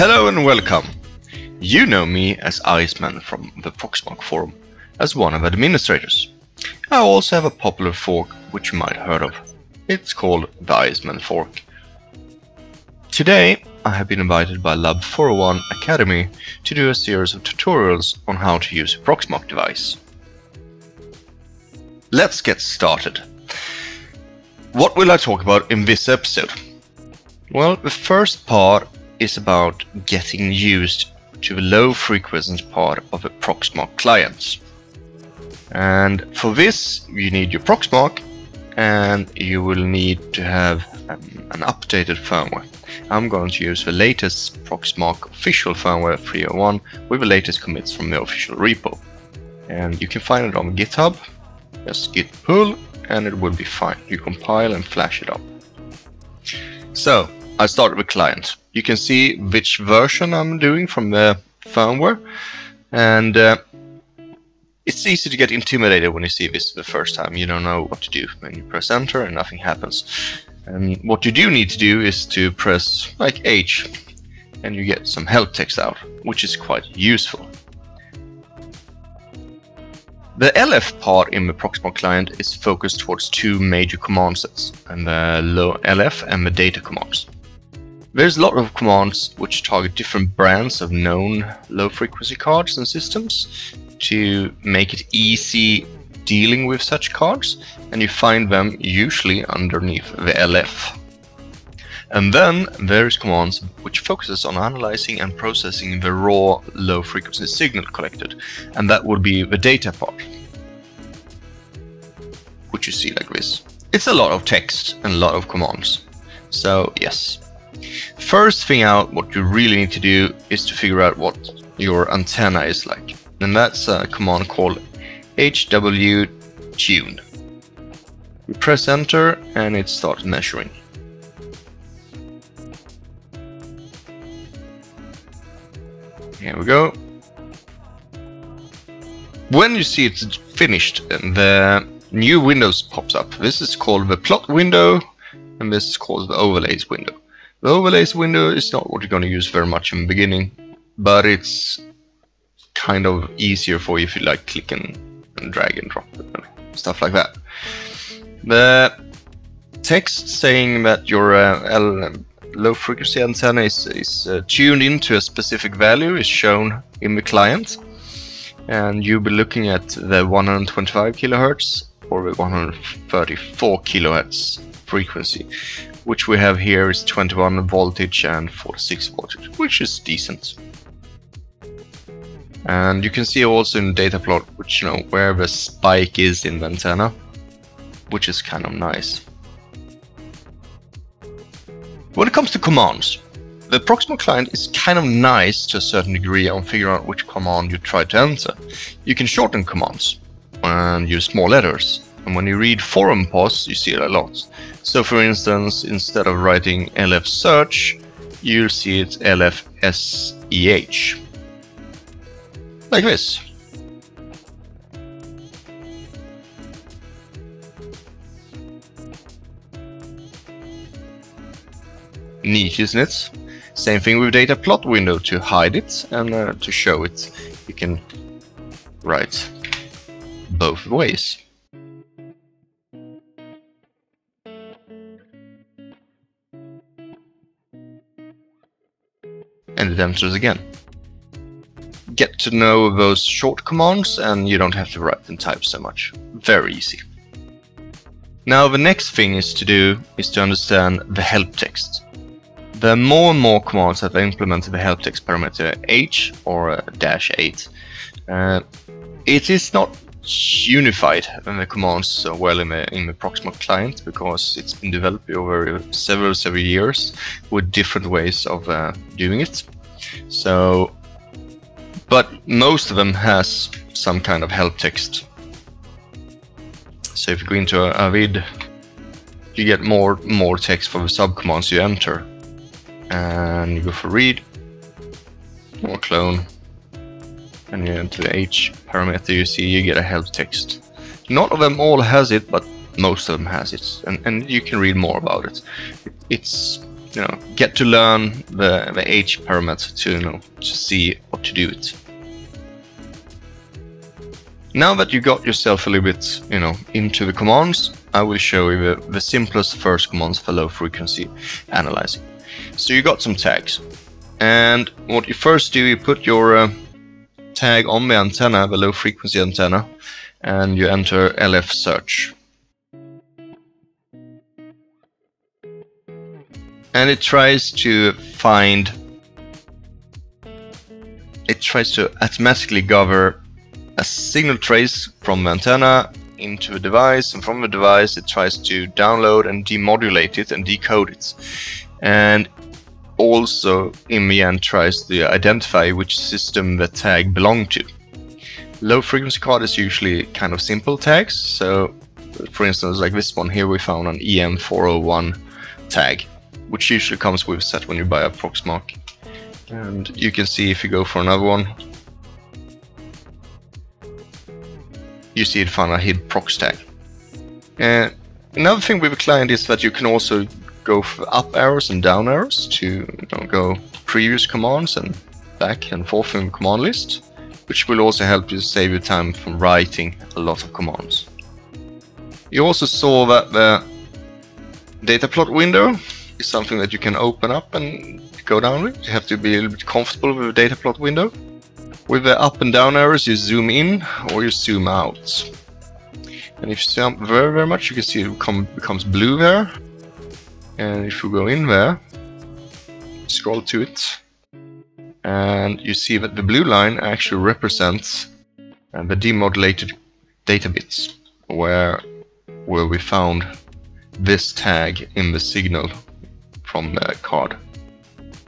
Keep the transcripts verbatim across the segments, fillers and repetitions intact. Hello and welcome! You know me as Iceman from the Proxmark forum, as one of the administrators. I also have a popular fork which you might have heard of. It's called the Iceman fork. Today I have been invited by lab four oh one Academy to do a series of tutorials on how to use a Proxmark device. Let's get started. What will I talk about in this episode? Well, the first part is about getting used to the low frequency part of a Proxmark client. And for this you need your Proxmark, and you will need to have um, an updated firmware. I'm going to use the latest Proxmark official firmware three oh one with the latest commits from the official repo. And you can find it on GitHub. Just git pull and it will be fine. You compile and flash it up. So I start with client. You can see which version I'm doing from the firmware, and uh, it's easy to get intimidated when you see this the first time. You don't know what to do when you press enter and nothing happens. And what you do need to do is to press like H and you get some help text out, which is quite useful. The L F part in the Proxmark client is focused towards two major command sets, and the low L F and the data commands. There's a lot of commands which target different brands of known low-frequency cards and systems to make it easy dealing with such cards, and you find them usually underneath the L F. And then there's commands which focuses on analyzing and processing the raw low-frequency signal collected, and that would be the data part, which you see like this. It's a lot of text and a lot of commands, so yes. First thing out, what you really need to do is to figure out what your antenna is like, and that's a command called hw tune. You press enter and it starts measuring. Here we go. When you see it's finished, the new windows pops up. This is called the plot window and this is called the overlays window. The overlays window is not what you're going to use very much in the beginning, but it's kind of easier for you if you like clicking and drag and drop and stuff like that. The text saying that your uh, low frequency antenna is, is uh, tuned into a specific value is shown in the client, and you'll be looking at the one twenty-five kilohertz or the one thirty-four kilohertz frequency, which we have here is twenty-one voltage and forty-six voltage, which is decent. And you can see also in the data plot, which you know where the spike is in the antenna, which is kind of nice. When it comes to commands, the Proxmark client is kind of nice to a certain degree on figuring out which command you try to enter. You can shorten commands and use small letters. And when you read forum posts, you see it a lot. So for instance, instead of writing L F search, you'll see it's L F S E H. Like this. Neat, isn't it? Same thing with data plot window to hide it and uh, to show it. You can write both ways. And it enters again. Get to know those short commands and you don't have to write and type so much. Very easy. Now the next thing is to do is to understand the help text. There are more and more commands that implement the help text parameter H or dash eight. Uh, it is not unified in the commands so well in the, in the Proxmark client because it's been developed over several several years with different ways of uh, doing it. So, but most of them has some kind of help text. So if you go into a, a vid, you get more more text for the subcommands you enter, and you go for read or clone. And you enter the H parameter, you see you get a help text. Not of them all has it, but most of them has it, and, and you can read more about it. It's you know, get to learn the, the H parameter to, you know, to see what to do it. Now that you got yourself a little bit, you know, into the commands, I will show you the, the simplest first commands for low frequency analyzing. So you got some tags, and what you first do, you put your uh, tag on the antenna, the low frequency antenna, and you enter L F search. And it tries to find, it tries to automatically gather a signal trace from the antenna into a device, and from the device it tries to download and demodulate it and decode it. And also in the end tries to identify which system the tag belonged to. Low frequency card is usually kind of simple tags, so for instance like this one here we found an E M four oh one tag, which usually comes with a set when you buy a Proxmark. And you can see if you go for another one, you see it found a hid prox tag. And another thing with the client is that you can also go for up arrows and down arrows to, you know, go previous commands and back and forth in the command list, which will also help you save your time from writing a lot of commands. You also saw that the data plot window is something that you can open up and go down with. You have to be a little bit comfortable with the data plot window. With the up and down arrows you zoom in or you zoom out. And if you zoom out very very much you can see it become, becomes blue there. And if you go in there, scroll to it, and you see that the blue line actually represents uh, the demodulated data bits where, where we found this tag in the signal from the card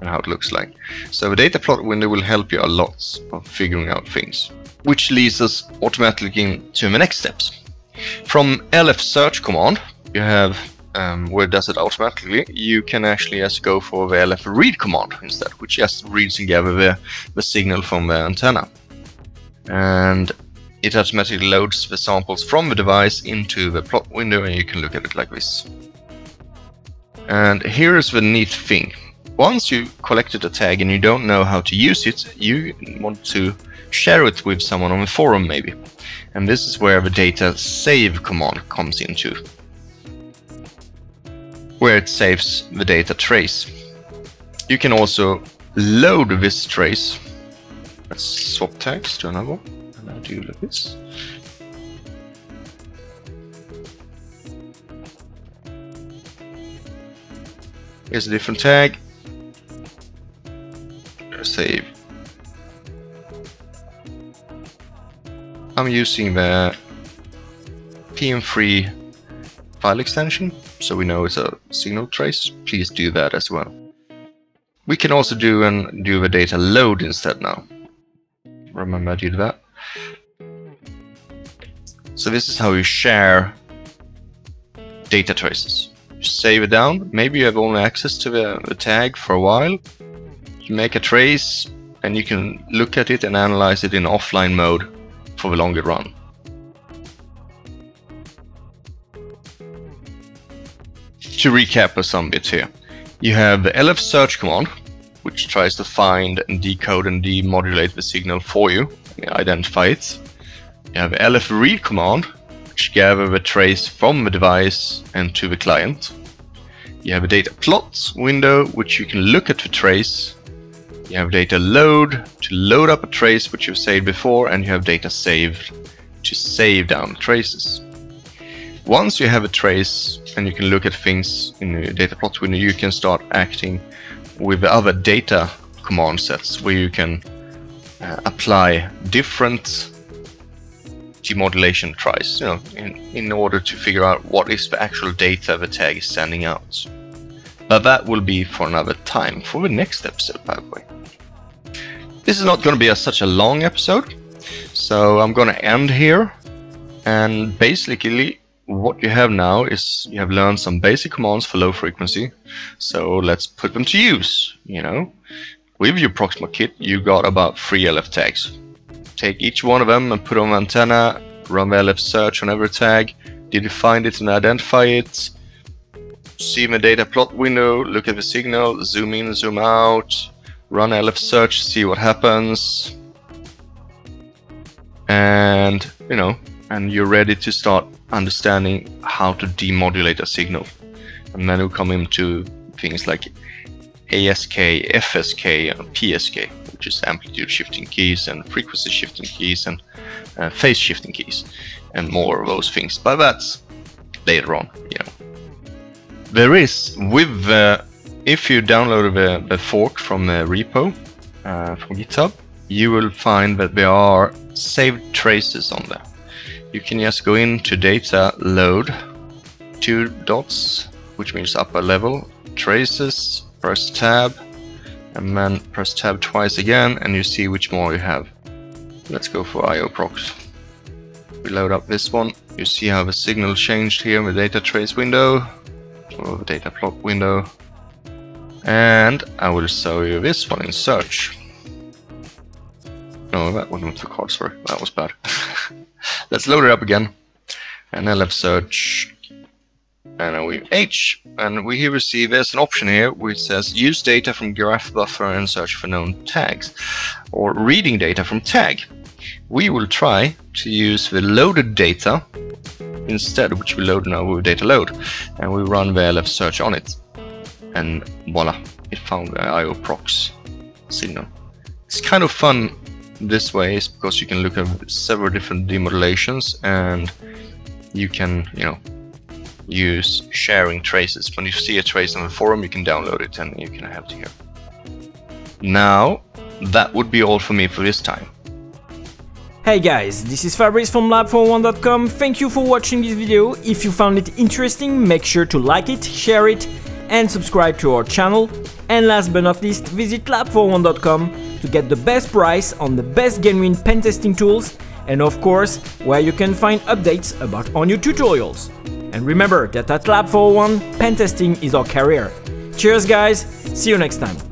and how it looks like. So the data plot window will help you a lot of figuring out things, which leads us automatically into the next steps. From L F search command, you have um, where it does it automatically, you can actually just go for the L F read command instead, which just reads and gathers the, the signal from the antenna. And it automatically loads the samples from the device into the plot window, and you can look at it like this. And here is the neat thing. Once you collected a tag and you don't know how to use it, you want to share it with someone on the forum maybe. And this is where the DATA SAVE command comes into, where it saves the data trace. You can also load this trace. Let's swap tags to another one. And I'll do like this. Here's a different tag. Save. I'm using the P M three file extension, so we know it's a signal trace. Please do that as well. We can also do and do the data load instead now. Remember I did that. So this is how you share data traces. You save it down. Maybe you have only access to the, the tag for a while. You make a trace and you can look at it and analyze it in offline mode for the longer run. To recap a some bits here, you have the L F search command, which tries to find and decode and demodulate the signal for you, and identify it. You have the L F read command, which gathers the trace from the device and to the client. You have a data plot window, which you can look at the trace. You have data load to load up a trace, which you've saved before, and you have data saved to save down traces. Once you have a trace and you can look at things in the data plot window, you can start acting with the other data command sets where you can uh, apply different demodulation tries, you know, in, in order to figure out what is the actual data the tag is sending out. But that will be for another time, for the next episode, by the way. This is not going to be a, such a long episode, so I'm going to end here. And basically, what you have now is you have learned some basic commands for low frequency. So let's put them to use, you know. With your Proxmark kit, you got about three L F tags. Take each one of them and put on antenna, run the L F search on every tag. Did you find it and identify it? see my data plot window, look at the signal, zoom in, zoom out, run L F search, see what happens. And, you know, and you're ready to start understanding how to demodulate a signal. And then we'll come into things like A S K, F S K, and P S K, which is amplitude shifting keys and frequency shifting keys and uh, phase shifting keys and more of those things. But that's later on, you know. There is, with the, if you download the, the fork from the repo, uh, from GitHub, you will find that there are saved traces on there. You can just go into data load, two dots, which means upper level, traces, press tab, and then press tab twice again, and you see which more you have. Let's go for I O prox. We load up this one. You see how the signal changed here in the data trace window, or the data plot window. And I will show you this one in search. No, that wasn't for card, sorry, that was bad. Let's load it up again, and L F search, and we H, and we here see there's an option here which says use data from graph buffer and search for known tags, or reading data from tag. We will try to use the loaded data instead, which we load now with data load, and we run the L F search on it, and voila, it found the I O prox signal. It's kind of fun this way, is because you can look at several different demodulations, and you can, you know, use sharing traces. When you see a trace on the forum, you can download it and you can have it here. Now, that would be all for me for this time. Hey guys, this is Fabrice from lab four oh one dot com. Thank you for watching this video. If you found it interesting, make sure to like it, share it, and subscribe to our channel. And last but not least, visit lab four oh one dot com to get the best price on the best genuine pen testing tools, and of course, where you can find updates about our new tutorials. And remember that at lab four oh one, pen testing is our career. Cheers guys, see you next time.